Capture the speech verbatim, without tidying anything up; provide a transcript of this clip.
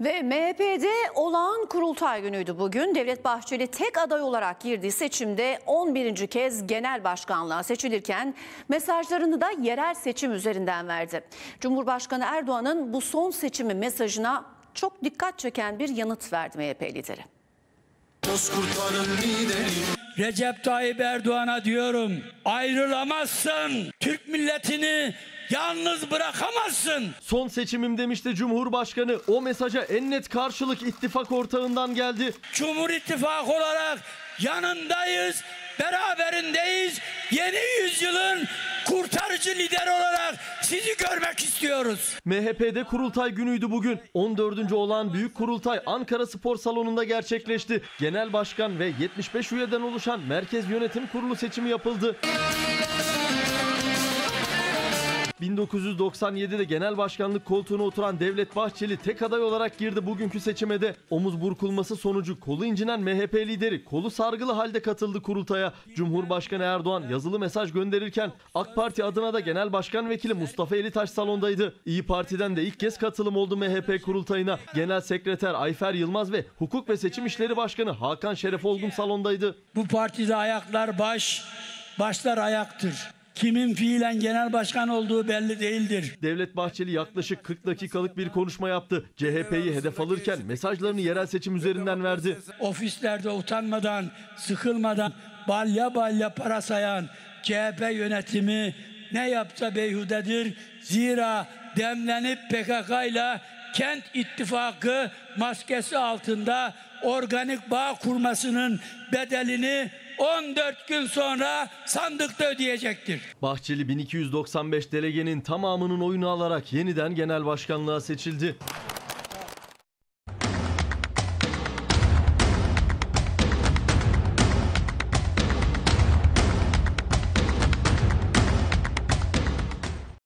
Ve M H P'de olağan kurultay günüydü bugün. Devlet Bahçeli tek aday olarak girdiği seçimde on birinci kez genel başkanlığa seçilirken mesajlarını da yerel seçim üzerinden verdi. Cumhurbaşkanı Erdoğan'ın bu son seçimi mesajına çok dikkat çeken bir yanıt verdi M H P lideri. Recep Tayyip Erdoğan'a diyorum, ayrılamazsın, Türk milletini yalnız bırakamazsın. Son seçimim demişti Cumhurbaşkanı. O mesaja en net karşılık ittifak ortağından geldi. Cumhur ittifakı olarak yanındayız, beraberindeyiz. Yeni yüzyılın kurtarıcı lideri olarak sizi görmek istiyoruz. M H P'de kurultay günüydü bugün. on dördüncü olan büyük kurultay Ankara Spor Salonu'nda gerçekleşti. Genel başkan ve yetmiş beş üyeden oluşan Merkez Yönetim Kurulu seçimi yapıldı. bin dokuz yüz doksan yedi'de genel başkanlık koltuğuna oturan Devlet Bahçeli tek aday olarak girdi bugünkü seçime de. Omuz burkulması sonucu kolu incinen M H P lideri kolu sargılı halde katıldı kurultaya. Cumhurbaşkanı Erdoğan yazılı mesaj gönderirken AK Parti adına da Genel Başkan Vekili Mustafa Elitaş salondaydı. İyi Parti'den de ilk kez katılım oldu M H P kurultayına. Genel Sekreter Ayfer Yılmaz ve Hukuk ve Seçim İşleri Başkanı Hakan Şeref Olgun salondaydı. Bu partide ayaklar baş, başlar ayaktır. Kimin fiilen genel başkan olduğu belli değildir. Devlet Bahçeli yaklaşık kırk dakikalık bir konuşma yaptı. C H P'yi hedef alırken mesajlarını yerel seçim üzerinden verdi. Ofislerde utanmadan, sıkılmadan, balya balya para sayan C H P yönetimi ne yapsa beyhudedir. Zira demlenip P K K ile Kent İttifakı maskesi altında organik bağ kurmasının bedelini on dört gün sonra sandıkta ödeyecektir. Bahçeli bin iki yüz doksan beş delegenin tamamının oyunu alarak yeniden genel başkanlığa seçildi.